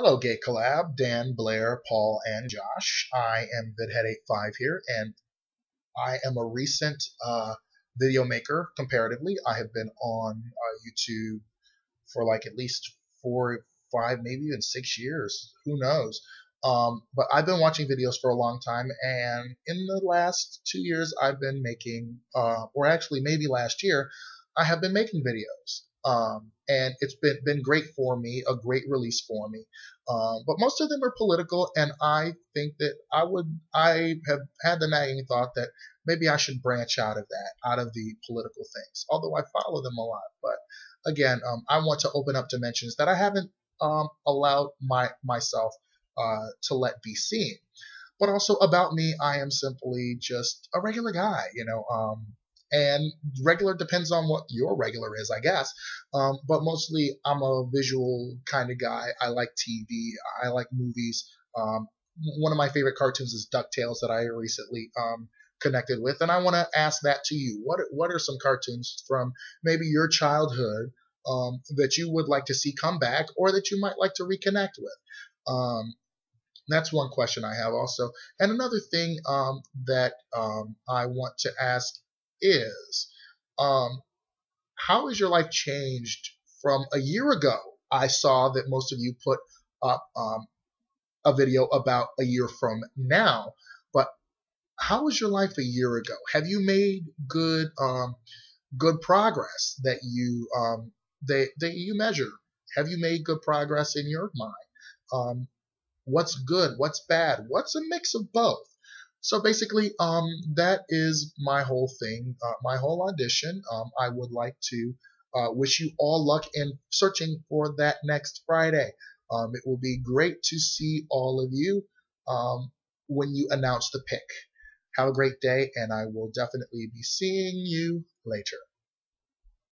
Hello, Gay Collab, Dan, Blair, Paul, and Josh. I am VidHead85 here, and I am a recent video maker, comparatively. I have been on YouTube for like at least 4, 5, maybe even 6 years. Who knows? But I've been watching videos for a long time, and in the last 2 years, I've been making, or actually maybe last year, I have been making videos. And it's been great for me, a great release for me. But most of them are political, and I think that I have had the nagging thought that maybe I should branch out of that, out of the political things, although I follow them a lot. But again, I want to open up dimensions that I haven't allowed myself to let be seen. But also about me, I am simply just a regular guy, you know. And regular depends on what your regular is, I guess. But mostly I'm a visual kind of guy. I like TV. I like movies. One of my favorite cartoons is DuckTales that I recently connected with. And I want to ask that to you. What are some cartoons from maybe your childhood that you would like to see come back or that you might like to reconnect with? That's one question I have also. And another thing that I want to ask is how has your life changed from a year ago? I saw that most of you put up a video about a year from now, but how was your life a year ago? Have you made good good progress that you that you measure? Have you made good progress in your mind? What's good? What's bad? What's a mix of both? So basically, that is my whole thing, my whole audition. I would like to wish you all luck in searching for that next Friday. It will be great to see all of you when you announce the pick. Have a great day, and I will definitely be seeing you later.